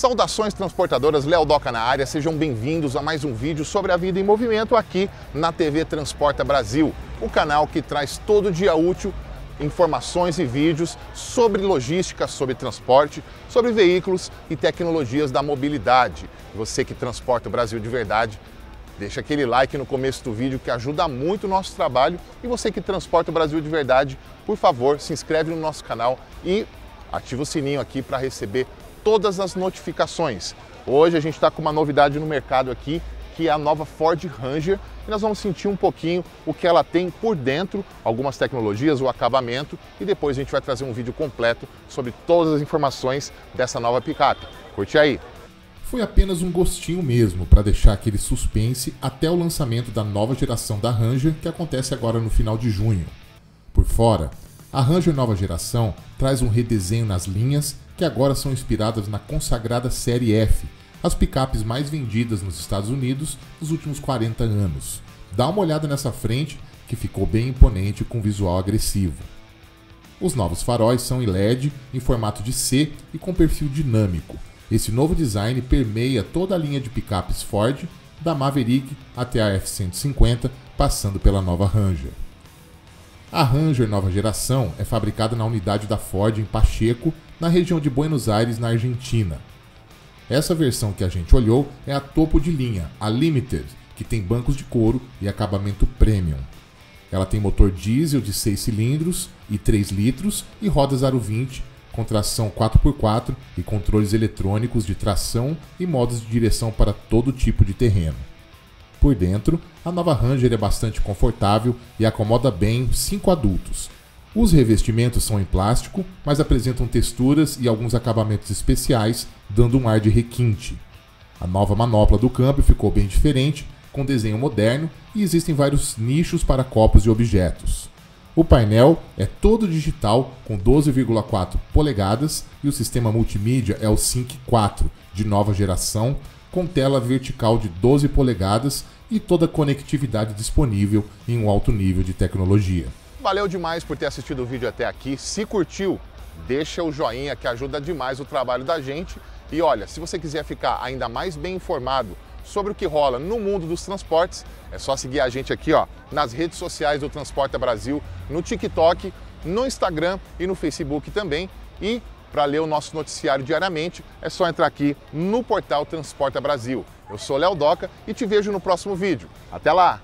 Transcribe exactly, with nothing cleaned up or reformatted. Saudações transportadoras, Léo Doca na área, sejam bem-vindos a mais um vídeo sobre a vida em movimento aqui na T V Transporta Brasil, o canal que traz todo dia útil informações e vídeos sobre logística, sobre transporte, sobre veículos e tecnologias da mobilidade. Você que transporta o Brasil de verdade, deixa aquele like no começo do vídeo que ajuda muito o nosso trabalho. E você que transporta o Brasil de verdade, por favor, se inscreve no nosso canal e ativa o sininho aqui para receber todas as notificações. Hoje a gente está com uma novidade no mercado aqui, que é a nova Ford Ranger, e nós vamos sentir um pouquinho o que ela tem por dentro, algumas tecnologias, o acabamento, e depois a gente vai trazer um vídeo completo sobre todas as informações dessa nova picape. Curte aí! Foi apenas um gostinho mesmo para deixar aquele suspense até o lançamento da nova geração da Ranger, que acontece agora no final de junho. Por fora, a Ranger nova geração traz um redesenho nas linhas que agora são inspiradas na consagrada série F, as picapes mais vendidas nos Estados Unidos nos últimos quarenta anos. Dá uma olhada nessa frente, que ficou bem imponente com visual agressivo. Os novos faróis são em L E D, em formato de C e com perfil dinâmico. Esse novo design permeia toda a linha de picapes Ford, da Maverick até a F cento e cinquenta, passando pela nova Ranger. A Ranger nova geração é fabricada na unidade da Ford em Pacheco, na região de Buenos Aires, na Argentina. Essa versão que a gente olhou é a topo de linha, a Limited, que tem bancos de couro e acabamento premium. Ela tem motor diesel de seis cilindros e três litros e rodas aro vinte, com tração quatro por quatro e controles eletrônicos de tração e modos de direção para todo tipo de terreno. Por dentro, a nova Ranger é bastante confortável e acomoda bem cinco adultos. Os revestimentos são em plástico, mas apresentam texturas e alguns acabamentos especiais, dando um ar de requinte. A nova manopla do câmbio ficou bem diferente, com desenho moderno, e existem vários nichos para copos e objetos. O painel é todo digital, com doze vírgula quatro polegadas, e o sistema multimídia é o Sync quatro, de nova geração, com tela vertical de doze polegadas e toda a conectividade disponível em um alto nível de tecnologia. Valeu demais por ter assistido o vídeo até aqui. Se curtiu, deixa o joinha que ajuda demais o trabalho da gente. E olha, se você quiser ficar ainda mais bem informado sobre o que rola no mundo dos transportes, é só seguir a gente aqui ó, nas redes sociais do Transporta Brasil, no TikTok, no Instagram e no Facebook também. E para ler o nosso noticiário diariamente, é só entrar aqui no portal Transporta Brasil. Eu sou Léo Doca e te vejo no próximo vídeo. Até lá!